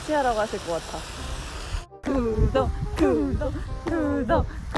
다시 하러 가실 것 같아. 구독 구독 구독.